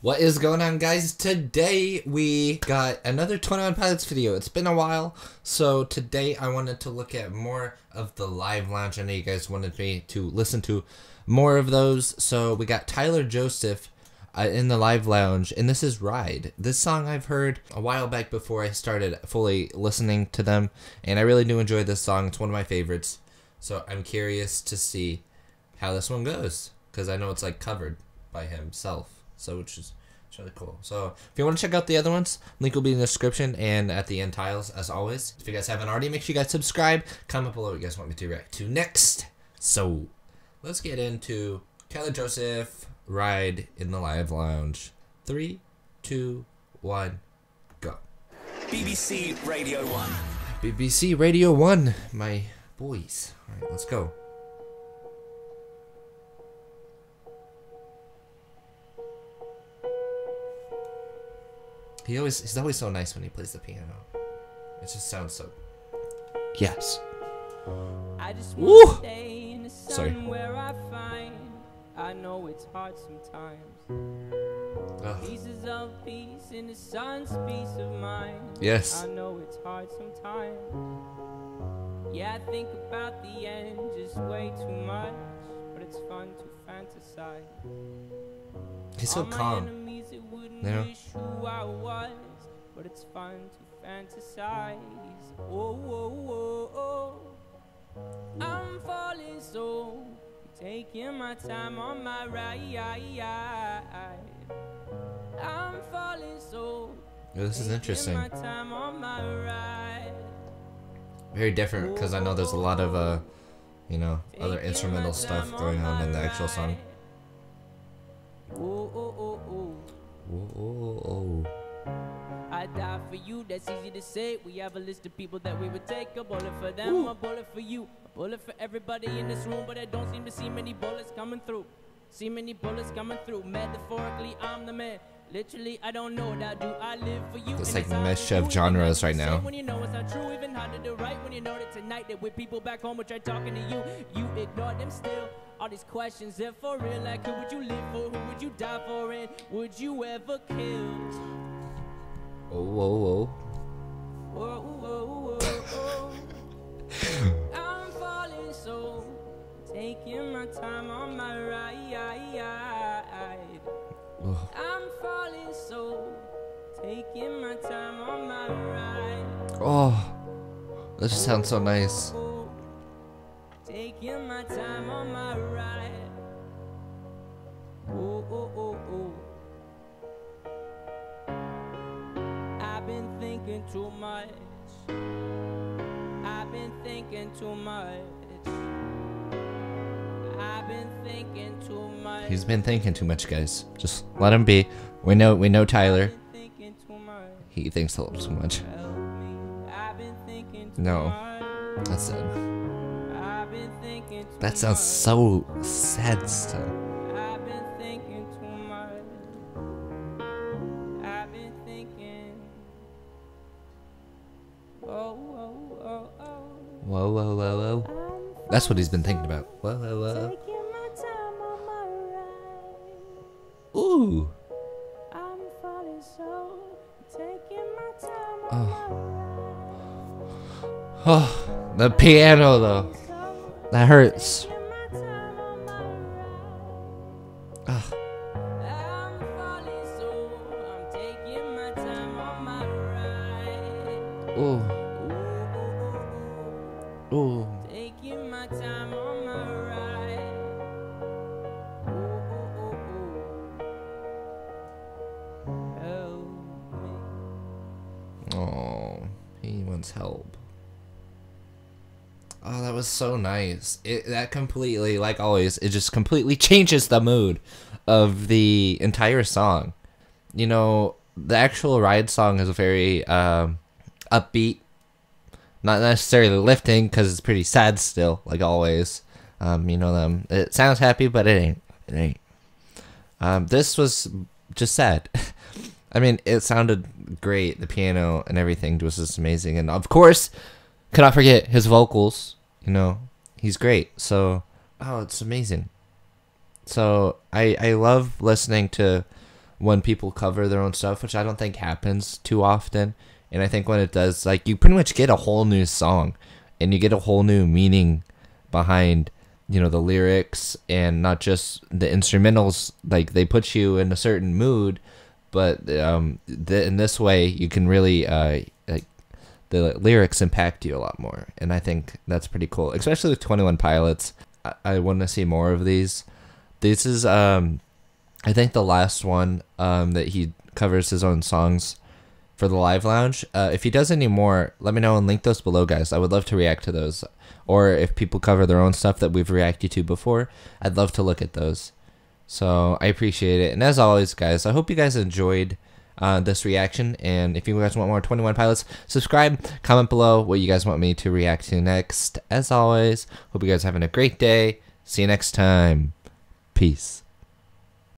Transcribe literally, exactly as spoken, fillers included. What is going on, guys? Today we got another Twenty One Pilots video. It's been a while, so today I wanted to look at more of the live lounge. I know you guys wanted me to listen to more of those, so we got Tyler Joseph uh, in the live lounge, and this is Ride. This song I've heard a while back before I started fully listening to them, and I really do enjoy this song. It's one of my favorites, so I'm curious to see how this one goes, because I know it's like covered by himself. So which is it's really cool. So if you want to check out the other ones, link will be in the description and at the end tiles as always. If you guys haven't already, make sure you guys subscribe. Comment below what you guys want me to react to next. So let's get into Tyler Joseph, Ride in the Live Lounge. Three, two, one, go. B B C Radio One. B B C Radio One, my boys. All right, let's go. He always, he's always so nice when he plays the piano. It just sounds so... Yes. I just want to stay in the sun. Sorry. Where I find, I know it's hard sometimes. Ugh. Pieces of peace in the sun's peace of mind. Yes. I know it's hard sometimes. Yeah, I think about the end just way too much, but it's fun to fantasize. He's so calm. Yeah. But it's fun to fantasize. Oh, oh, oh, oh. I'm falling so, taking my time on my ride. I'm falling so. Yeah, this is interesting. My time on my ride. Very different, because I know there's a lot of uh, you know, other instrumental stuff going on in the actual song. Oh, oh, oh, oh. Oh, oh, oh. I die for you, that's easy to say. We have a list of people that we would take. A bullet for them, ooh. A bullet for you. A bullet for everybody in this room. But I don't seem to see many bullets coming through. See many bullets coming through. Metaphorically, I'm the man. Literally, I don't know that. Do I live for you? It's like a mesh of genres right now. When you know it's not true, even harder to write. When you know that tonight that with people back home will try talking to you, you ignore them still. All these questions, they're for real. Like, who would you live for? Who would you die for? And would you ever kill? Oh, oh, oh. Oh, oh, oh, oh. I'm falling so, taking my time on my ride. Oh. I'm falling so, taking my time on my ride. Oh, this just sounds so nice. Taking my time on my ride. Oh, oh, oh, oh. I've been thinking too much. I've been thinking too much. I've been thinking too much. He's been thinking too much, guys. Just let him be. We know, we know Tyler. He thinks a little too much. No, that's sad. That sounds so sad still. I've been thinking too much. I've been thinking. Whoa, whoa, whoa, oh. Whoa, whoa, whoa, whoa. That's what he's been thinking about. Whoa, whoa, whoa. Taking my time on my ride. Ooh. I'm falling so, taking my time on my ride. Oh, the piano though. That hurts. Ugh. Ooh. Ooh. Oh, he wants help. Oh, that was so nice. It, that completely, like always, it just completely changes the mood of the entire song. You know, the actual Ride song is a very um, upbeat, not necessarily lifting because it's pretty sad still, like always. Um, you know them. It sounds happy, but it ain't. It ain't. Um, this was just sad. I mean, it sounded great. The piano and everything was just amazing, and of course. Could not forget his vocals, you know, he's great. So, oh, it's amazing. So I I love listening to when people cover their own stuff, which I don't think happens too often. And I think when it does, like, you pretty much get a whole new song, and you get a whole new meaning behind, you know, the lyrics, and not just the instrumentals. Like, they put you in a certain mood, but um, th in this way, you can really, uh, like, the lyrics impact you a lot more. And I think that's pretty cool, especially with Twenty One Pilots. I, I want to see more of these. This is, um, I think, the last one um, that he covers his own songs for the Live Lounge. Uh, if he does any more, let me know and link those below, guys. I would love to react to those. Or if people cover their own stuff that we've reacted to before, I'd love to look at those. So I appreciate it. And as always, guys, I hope you guys enjoyed uh, this reaction. And if you guys want more Twenty One Pilots, subscribe, comment below what you guys want me to react to next. As always, hope you guys are having a great day. See you next time. Peace.